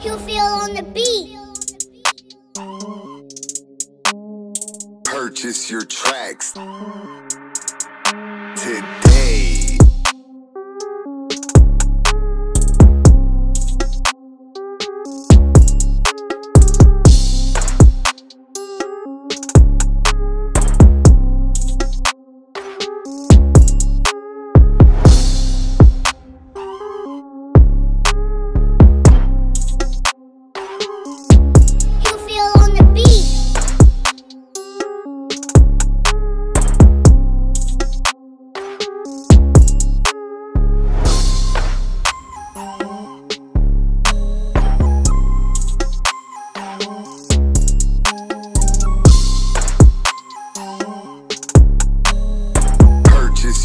HuFel on the beat. Purchase your tracks today.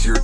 Your